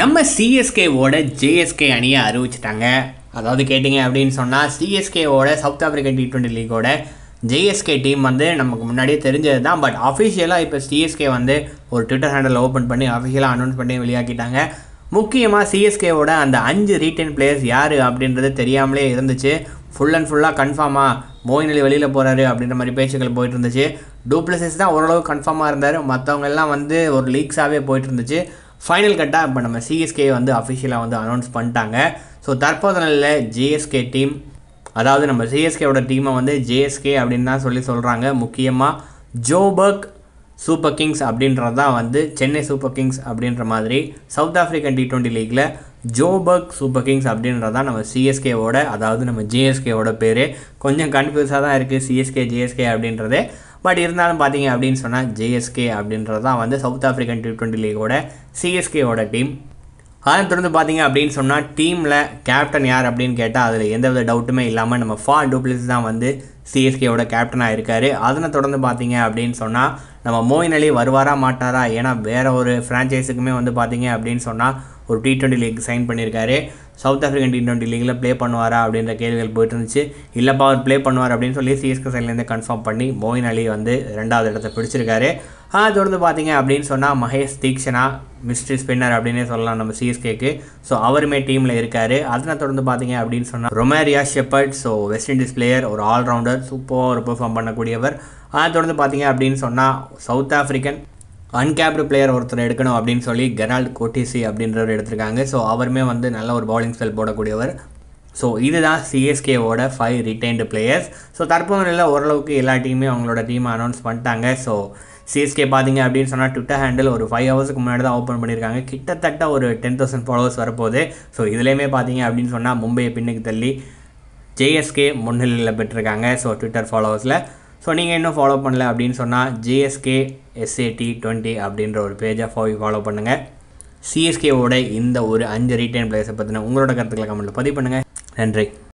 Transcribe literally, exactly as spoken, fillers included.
நம்ம சிஎஸ்கே ஓட ஜேஎஸ்கே அணியை அறிவிச்சிட்டாங்க. அதாவது கேட்டிங்க அப்படின்னு சொன்னால், சிஎஸ்கேவோட சவுத் ஆஃப்ரிக்கா டி டுவெண்ட்டி லீகோட ஜேஎஸ்கே டீம் வந்து நமக்கு முன்னாடியே தெரிஞ்சது தான். பட் அஃபிஷியலாக இப்போ சிஎஸ்கே வந்து ஒரு ட்விட்டர் ஹேண்டில் ஓப்பன் பண்ணி அஃபிஷியலாக அனௌன்ஸ் பண்ணி வெளியாக்கிட்டாங்க. முக்கியமாக சிஎஸ்கேவோட அந்த அஞ்சு ரீட்டைன் பிளேயர்ஸ் யார் அப்படின்றது தெரியாமலே இருந்துச்சு. ஃபுல் அண்ட் ஃபுல்லாக கன்ஃபார்மாக மோயின் அலி வெளியில் போகிறாரு அப்படின்ற மாதிரி பேச்சுக்கள் போயிட்டு இருந்துச்சு. டூ பிளெசிஸ் தான் ஓரளவு கன்ஃபார்மாக இருந்தார், மற்றவங்கெல்லாம் வந்து ஒரு லீக்ஸாகவே போயிட்டு இருந்துச்சு. ஃபைனல் கட்டாக இப்போ நம்ம சிஎஸ்கே வந்து அஃபிஷியலாக வந்து அனௌன்ஸ் பண்ணிட்டாங்க. ஸோ தற்போது நிலையில் ஜேஎஸ்கே டீம், அதாவது நம்ம சிஎஸ்கேவோட டீமை வந்து ஜேஎஸ்கே அப்படின்னு தான் சொல்லி சொல்கிறாங்க. முக்கியமாக ஜோபர்க் சூப்பர் கிங்ஸ் அப்படின்றது தான் வந்து சென்னை சூப்பர் கிங்ஸ் அப்படின்ற மாதிரி சவுத் ஆஃப்ரிக்கன் டி டுவெண்ட்டி லீக்கில் ஜோபர்க் சூப்பர் கிங்ஸ் அப்படின்றது தான் நம்ம சிஎஸ்கேவோட, அதாவது நம்ம ஜேஎஸ்கேவோட பேர். கொஞ்சம் கன்ஃபியூஸாக தான் இருக்குது சிஎஸ்கே ஜேஎஸ்கே அப்படின்றது. பட் இருந்தாலும் பார்த்தீங்க அப்படின்னு சொன்னால் ஜேஎஸ்கே அப்படின்றது தான் வந்து சவுத் ஆஃப்ரிக்கன் டி டுவெண்ட்டி லீக்கோட சிஎஸ்கேவோட டீம். அதை தொடர்ந்து பார்த்தீங்க அப்படின்னு சொன்னால் டீமில் கேப்டன் யார் அப்படின்னு கேட்டால் அதில் எந்த வித டவுட்டுமே இல்லாமல் நம்ம ஃபா டு பிளெசிஸ் தான் வந்து சிஎஸ்கேவோட கேப்டனாக இருக்கார். அதனை தொடர்ந்து பார்த்தீங்க அப்படின்னு சொன்னால் நம்ம மோயின் அலி வருவாரா மாட்டாரா, ஏன்னா வேறு ஒரு ஃப்ரான்ச்சைஸுக்குமே வந்து பார்த்தீங்க அப்படின்னு சொன்னால் ஒரு டி டுவெண்ட்டி லீக் சைன் பண்ணியிருக்காரு. சவுத் ஆஃப்ரிக்கன் டி டுவெண்ட்டி லீகில் ப்ளே பண்ணுவாரா அப்படின்ற கேள்விகள் போயிட்டு இருந்துச்சு. இல்லைப்பா அவர் ப்ளே பண்ணுவார் அப்படின்னு சொல்லி சிஎஸ்கே சைட்லேருந்து கன்ஃபார்ம் பண்ணி மோயின் அலி வந்து ரெண்டாவது இடத்த பிடிச்சிருக்காரு. அதை தொடர்ந்து பார்த்தீங்க அப்படின்னு சொன்னால் மகேஷ் தீக்ஷனா மிஸ்ட்ரி ஸ்பின்னர் அப்படின்னே சொல்லலாம் நம்ம சிஎஸ்கேக்கு. ஸோ அவருமே டீமில் இருக்கார். அதனை தொடர்ந்து பார்த்தீங்க அப்படின்னு சொன்னால் Romario Shepherd, so West Indies player, ஒரு ஆல்ரவுண்டர், சூப்பராக ஒரு பெர்ஃபார்ம் பண்ணக்கூடியவர். அதை தொடர்ந்து பார்த்தீங்க அப்படின்னு சொன்னால் சவுத் ஆஃப்ரிக்கன் அன்கேப்டு பிளேயர் ஒருத்தர் எடுக்கணும் அப்படின்னு சொல்லி கெரால்ட் கோட்டிசி அப்படின்றவர் எடுத்திருக்காங்க. ஸோ அவருமே வந்து நல்ல ஒரு பவுலிங் ஸ்பெல் போடக்கூடியவர். ஸோ இதுதான் சிஎஸ்கேவோட ஃபைவ் ரிட்டைன்டு பிளேயர்ஸ். ஸோ தற்போது நிலையில் ஓரளவுக்கு எல்லா டீமுமே அவங்களோட டீமை அனௌன்ஸ் பண்ணிட்டாங்க. ஸோ சிஎஸ்கே பார்த்தீங்க அப்படின்னு சொன்னால் ட்விட்டர் ஹேண்டில் ஒரு ஃபைவ் ஹவர்ஸுக்கு முன்னாடி தான் ஓப்பன் பண்ணியிருக்காங்க. கிட்டத்தட்ட ஒரு டென் தௌசண்ட் ஃபாலோவர்ஸ் வரப்போகுது. ஸோ இதுலேயுமே பார்த்தீங்க அப்படின்னு சொன்னால் மும்பையை பின்னுக்கு தள்ளி ஜேஎஸ்கே முன்னிலையில் பெற்றிருக்காங்க ஸோ ட்விட்டர் ஃபாலோவர்ஸில். ஸோ நீங்கள் இன்னும் ஃபாலோ பண்ணல அப்படின்னு சொன்னால் ஜேஎஸ்கே எஸ்ஏடி டுவெண்ட்டி அப்படின்ற ஒரு பேஜை போய் ஃபாலோ பண்ணுங்கள். சிஎஸ்கேவோட இந்த ஒரு அஞ்சு ரீட்டைன் பிளேயர்ஸை பற்றின உங்களோட கருத்துக்களை கமெண்ட்டில் பதிவு பண்ணுங்கள். நன்றி.